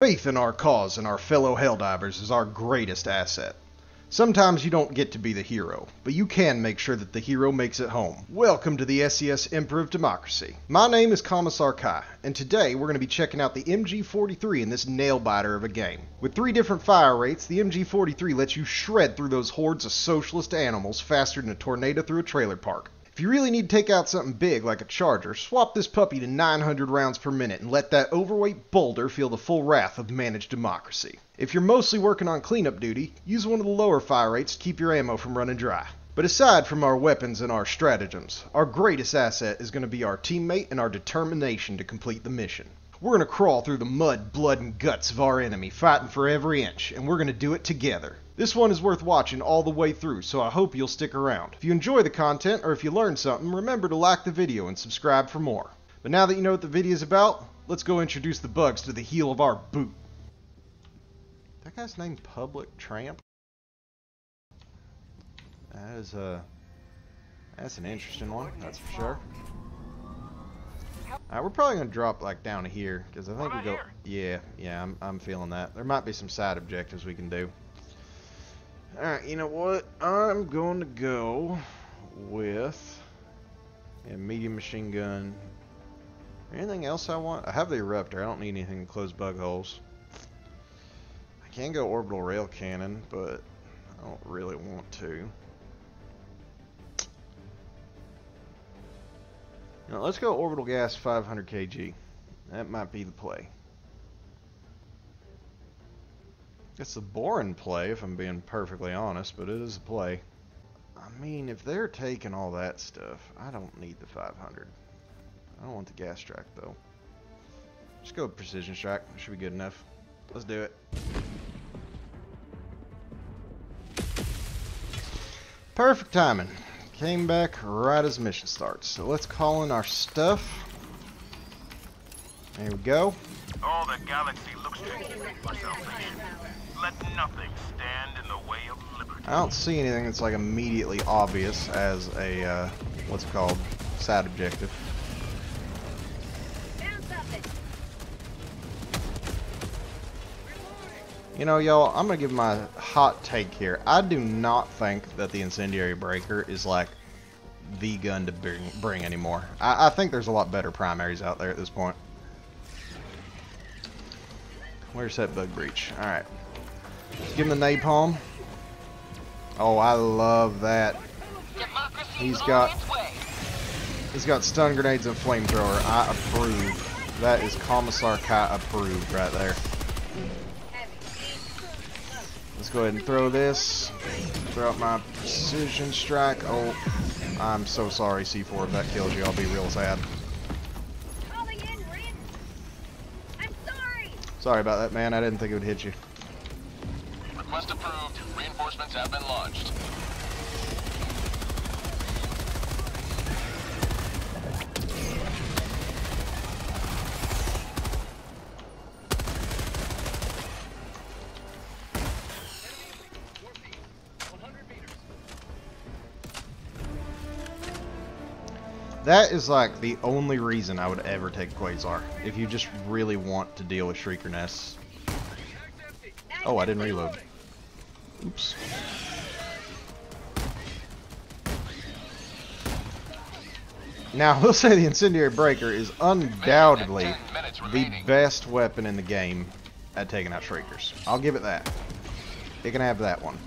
Faith in our cause and our fellow Helldivers is our greatest asset. Sometimes you don't get to be the hero, but you can make sure that the hero makes it home. Welcome to the SES Emperor of Democracy. My name is Commissar Kai, and today we're going to be checking out the MG-43 in this nail-biter of a game. With 3 different fire rates, the MG-43 lets you shred through those hordes of socialist animals faster than a tornado through a trailer park. If you really need to take out something big like a charger, swap this puppy to 900 rounds per minute and let that overweight boulder feel the full wrath of managed democracy. If you're mostly working on cleanup duty, use one of the lower fire rates to keep your ammo from running dry. But aside from our weapons and our stratagems, our greatest asset is going to be our teammate and our determination to complete the mission. We're going to crawl through the mud, blood, and guts of our enemy, fighting for every inch, and we're going to do it together. This one is worth watching all the way through, so I hope you'll stick around. If you enjoy the content, or if you learned something, remember to like the video and subscribe for more. But now that you know what the video is about, let's go introduce the bugs to the heel of our boot. That guy's named Public Tramp? That is, that's an interesting one, that's for sure. Alright, we're probably going to drop like down here, because I think we go... Yeah, I'm feeling that. There might be some side objectives we can do. Alright, you know what? I'm going to go with a medium machine gun. Anything else I want? I have the Eruptor. I don't need anything to close bug holes. I can go orbital rail cannon, but I don't really want to. Now, let's go orbital gas 500 kg. That might be the play. It's a boring play, if I'm being perfectly honest, but it is a play. I mean, if they're taking all that stuff, I don't need the 500. I don't want the gas strike, though. Just go with precision strike. It should be good enough. Let's do it. Perfect timing. Came back right as mission starts. So let's call in our stuff. There we go. All the galaxy looks to for salvation. Let nothing stand in the way of liberty. I don't see anything that's like immediately obvious as a what's it called, side objective. You know, y'all, I'm going to give my hot take here. I do not think that the Incendiary Breaker is, like, the gun to bring anymore. I think there's a lot better primaries out there at this point. Where's that bug breach? Alright. Let's give him the napalm. Oh, I love that. He's got stun grenades and flamethrower. I approve. That is Commissar Kai approved right there. Let's go ahead and throw this. Throw out my precision strike. Oh, I'm so sorry, C4. If that kills you, I'll be real sad. Sorry about that, man. I didn't think it would hit you. Request approved. Reinforcements have been launched. That is like the only reason I would ever take Quasar, if you just really want to deal with Shrieker nests. Oh, I didn't reload. Oops. Now, we'll say the Incendiary Breaker is undoubtedly the best weapon in the game at taking out Shriekers. I'll give it that. It can have that one.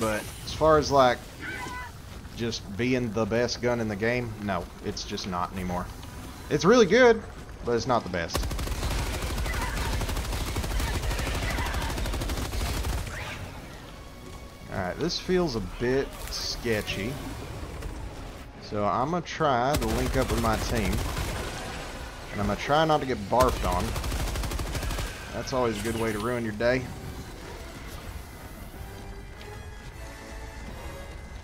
But as far as like... just being the best gun in the game, no, it's just not anymore. It's really good, but it's not the best. Alright, this feels a bit sketchy, so I'm gonna try to link up with my team, and I'm gonna try not to get barfed on. That's always a good way to ruin your day.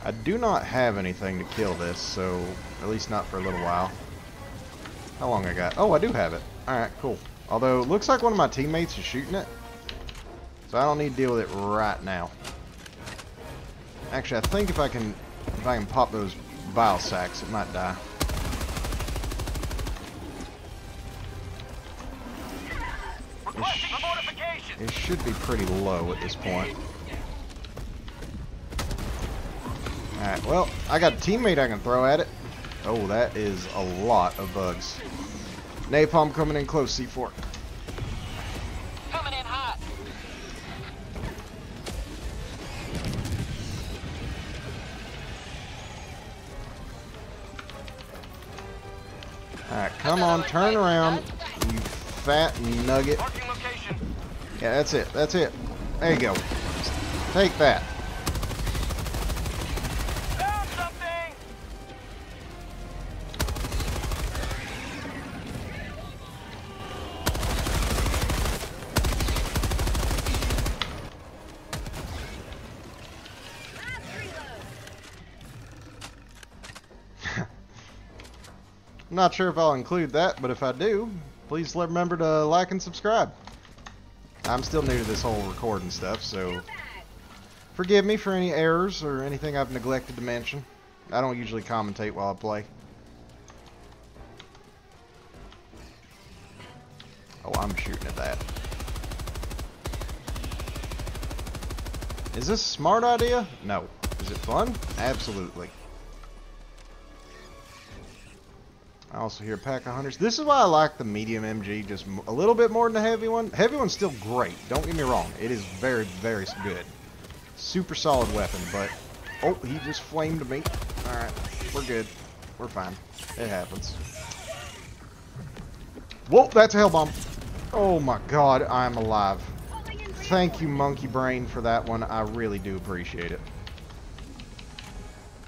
I do not have anything to kill this, so at least not for a little while. How long I got? Oh, I do have it. Alright, cool. Although, it looks like one of my teammates is shooting it, so I don't need to deal with it right now. Actually, I think if I can pop those bile sacks, it might die. it should be pretty low at this point. Alright, well, I got a teammate I can throw at it. Oh, that is a lot of bugs. Napalm coming in close, C4. Coming in hot. Alright, come on, turn around, you fat nugget. Yeah, that's it, that's it. There you go. Take that. I'm not sure if I'll include that, but if I do, please remember to like and subscribe. I'm still new to this whole recording stuff, so forgive me for any errors or anything I've neglected to mention. I don't usually commentate while I play. Oh, I'm shooting at that. Is this a smart idea? No. Is it fun? Absolutely. I also hear a pack of hunters. This is why I like the medium MG just a little bit more than the heavy one. The heavy one's still great. Don't get me wrong. It is very, very good. Super solid weapon, but... Oh, he just flamed me. Alright, we're good. We're fine. It happens. Whoa, that's a Hellbomb. Oh my god, I'm alive. Thank you, Monkey Brain, for that one. I really do appreciate it.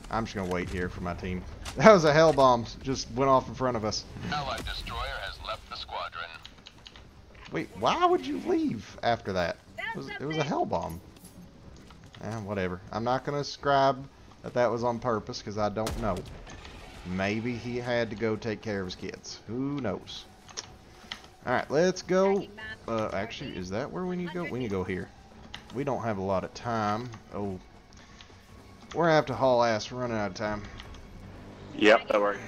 I'm just going to wait here for my team. That was a Hellbomb. Just went off in front of us. Allied destroyer has left the squadron. Wait, why would you leave after that? It was a Hellbomb. Whatever. I'm not going to ascribe that that was on purpose because I don't know. Maybe he had to go take care of his kids. Who knows? Alright, let's go. Actually, is that where we need to go? We need to go here. We don't have a lot of time. Oh. We're going to have to haul ass. We're running out of time. Yep, that worked.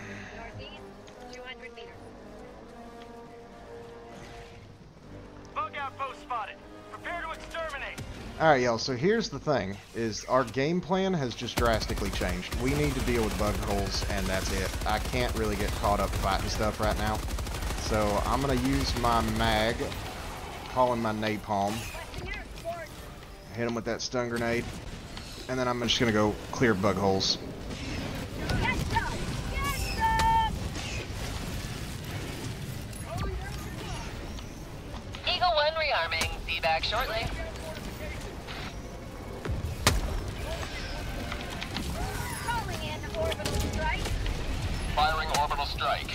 Bug outpost spotted. Prepare to exterminate. Alright, y'all, so here's the thing, is our game plan has just drastically changed. We need to deal with bug holes, and that's it. I can't really get caught up fighting stuff right now. So I'm going to use my mag, calling my napalm. Hit him with that stun grenade. And then I'm just going to go clear bug holes. Eagle 1 rearming. Be back shortly. Calling in orbital strike. Firing orbital strike.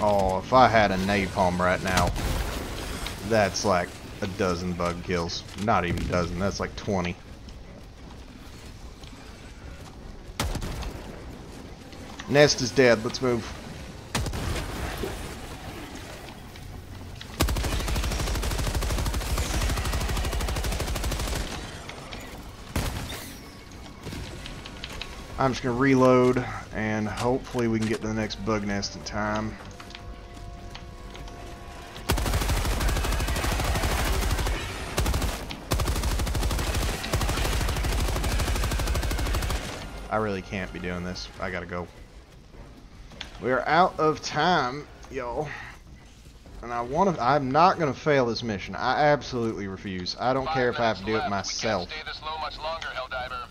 Oh, if I had a napalm right now, that's like... a dozen bug kills. Not even a dozen, that's like 20. Nest is dead, let's move. I'm just gonna reload and hopefully we can get to the next bug nest in time. I really can't be doing this. I gotta go. We are out of time, y'all. And I'm not gonna fail this mission. I absolutely refuse. I don't care if I have to do it myself.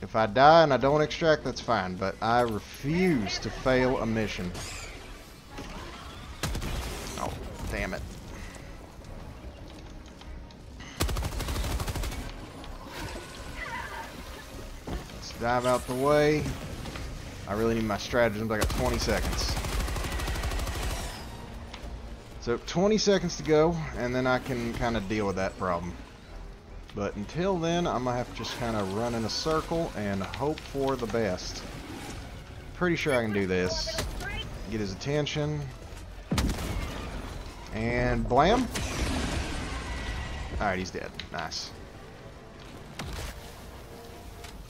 If I die and I don't extract, that's fine. But I refuse to fail a mission. Oh, damn it. Dive out the way. I really need my stratagems. I got 20 seconds. So 20 seconds to go, and then I can kind of deal with that problem. But until then, I'm going to have to just kind of run in a circle and hope for the best. Pretty sure I can do this. Get his attention. And blam. Alright, he's dead. Nice.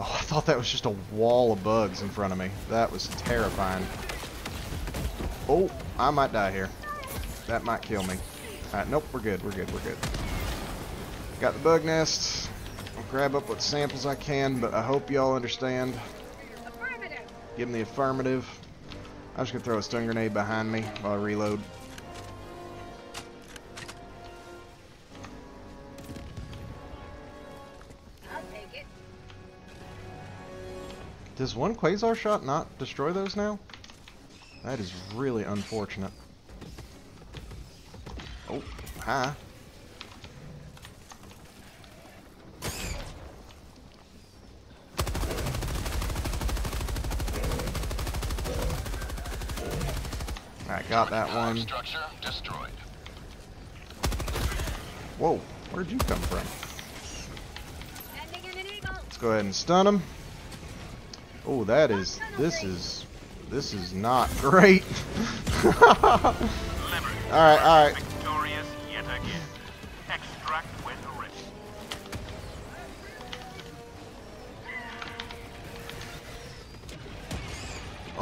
Oh, I thought that was just a wall of bugs in front of me. That was terrifying. Oh, I might die here. That might kill me. Alright, nope, we're good, we're good, we're good. Got the bug nests. I'll grab up what samples I can, but I hope y'all understand. Give them the affirmative. I'm just going to throw a stun grenade behind me while I reload. I'll take it. Does one Quasar shot not destroy those now? That is really unfortunate. Oh, hi. Alright, got that one. Whoa, where'd you come from? Let's go ahead and stun him. Oh, that is, this is not great. Alright, alright.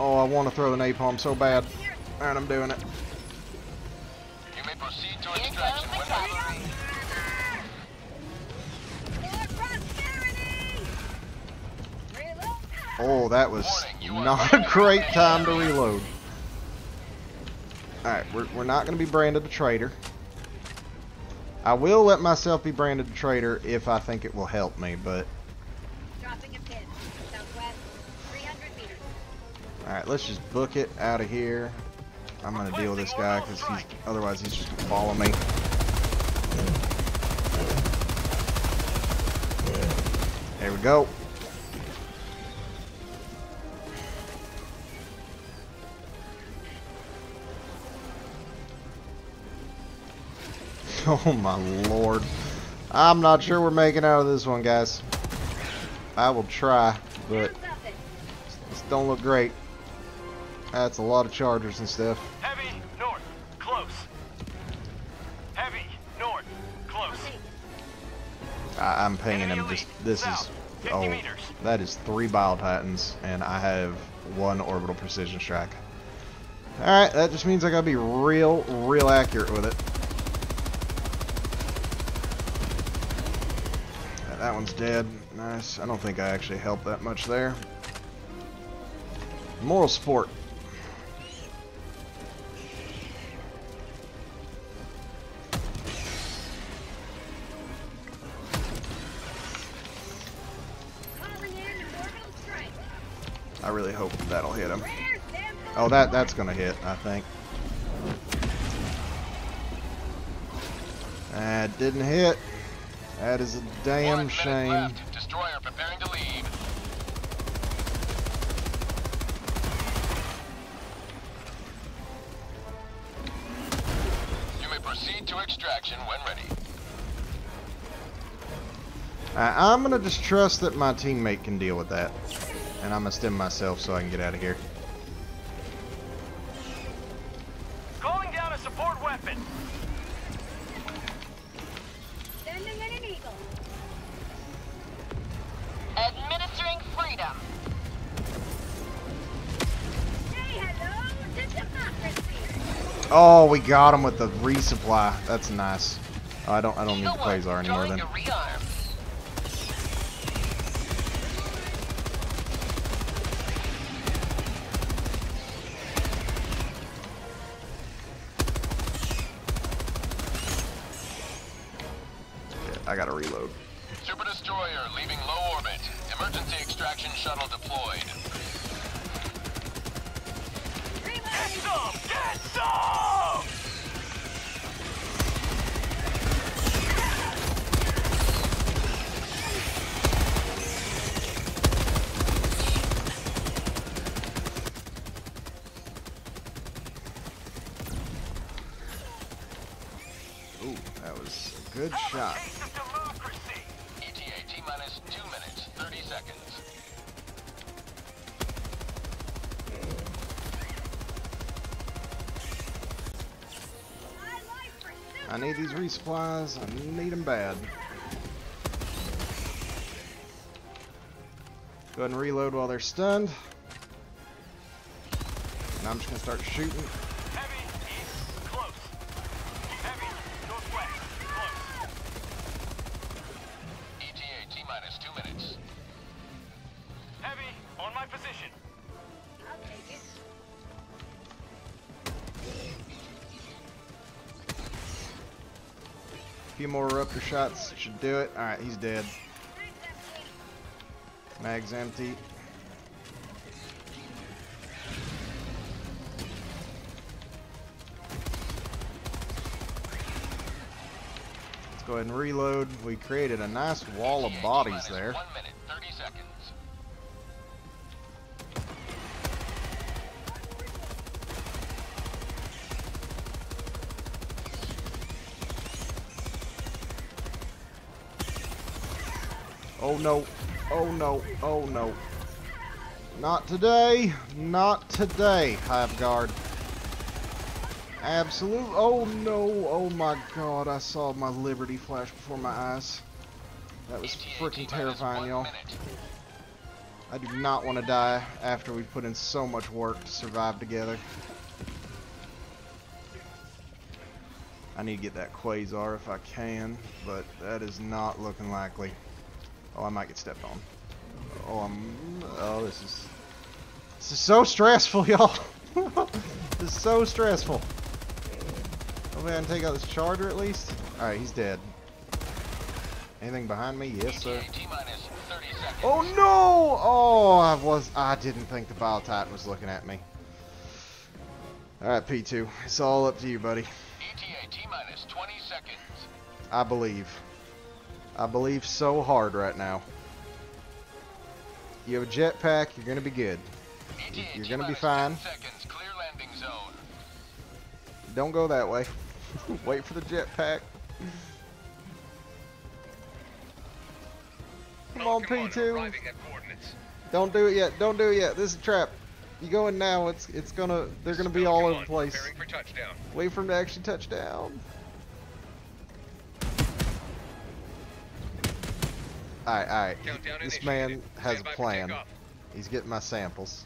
Oh, I want to throw the napalm so bad. Alright, I'm doing it. You may proceed to extraction when ready. Oh, that was not a great time to reload. Alright, we're not going to be branded a traitor. I will let myself be branded a traitor if I think it will help me, but... Alright, let's just book it out of here. I'm gonna deal with this guy because otherwise he's just gonna follow me. There we go. Oh my lord. I'm not sure we're making out of this one, guys. I will try, but this don't look great. That's a lot of chargers and stuff. Heavy north, close. Heavy north, close. I'm pinging him. Just this is meters. That is 3 Biotitans, and I have 1 orbital precision strike. All right, that just means I gotta be real accurate with it. That one's dead. Nice. I don't think I actually helped that much there. Moral support. I really hope that'll hit him. Oh, that's gonna hit, I think. That didn't hit. That is a damn shame. Left. Destroyer preparing to leave. You may proceed to extraction when ready. I'm gonna just trust that my teammate can deal with that. And I'm going to stem myself so I can get out of here. Calling down a support weapon. Sending in an eagle. Administering freedom. Say hello to democracy. Oh, we got him with the resupply. That's nice. Oh, I don't need the Quasar anymore then. I gotta reload. Super destroyer leaving low orbit. Emergency extraction shuttle deployed. Reload. Get some! Get some! Ooh, that was a good shot. I need these resupplies. I need them bad. Go ahead and reload while they're stunned. And I'm just going to start shooting. Heavy, east, close. few more Eruptor shots should do it. Alright, he's dead. Mag's empty. Let's go ahead and reload. We created a nice wall of bodies there. 1 minute, 30 seconds. Oh no, oh no, oh no. Not today, not today, Hive Guard. Absolute, oh no, oh my god, I saw my Liberty flash before my eyes. That was freaking terrifying, y'all. I do not want to die after we've put in so much work to survive together. I need to get that Quasar if I can, but that is not looking likely. Oh, I might get stepped on. Oh, this is so stressful, y'all. This is so stressful. Hopefully I can take out this charger at least. Alright, he's dead. Anything behind me? Yes, sir. Oh no! Oh, I didn't think the Biotitan was looking at me. Alright, P2. It's all up to you, buddy. ETA T-minus 20 seconds. I believe. I believe so hard right now. You have a jetpack, you're gonna be good. You're gonna be fine. Don't go that way. Wait for the jetpack. Come on, P2. Don't do it yet. Don't do it yet. This is a trap. You go in now. They're gonna be all over the place. Wait for them to actually touch down. Alright, this man has a plan. He's getting my samples.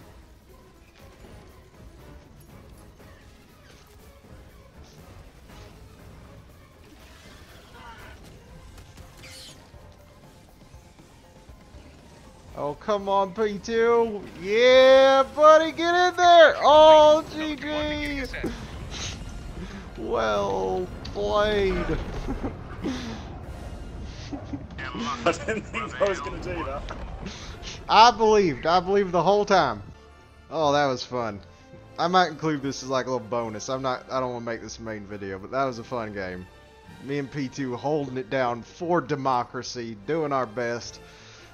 Oh, come on, P2. Yeah, buddy, get in there. Oh, GG. Well played. I didn't think I was going to do that. I believed the whole time. Oh, that was fun. I might include this as like a little bonus. I don't want to make this a main video, but that was a fun game. Me and P2 holding it down for democracy, doing our best.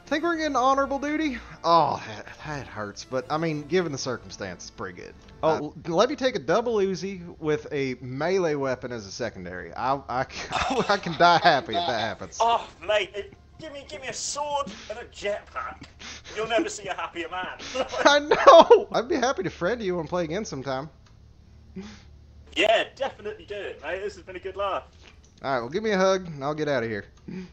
I think we're getting honorable duty. Oh, that hurts, but I mean, given the circumstances, pretty good. Oh, let me take a double Uzi with a melee weapon as a secondary. I can die happy if that happens. Oh, mate, give me a sword and a jetpack. You'll never see a happier man. I know. I'd be happy to friend you and play again sometime. Yeah, definitely do it, mate. This has been a good laugh. All right, well, give me a hug and I'll get out of here.